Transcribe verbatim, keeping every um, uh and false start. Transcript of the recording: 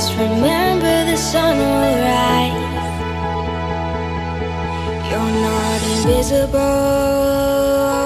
always remember the sun will rise. You're not invisible.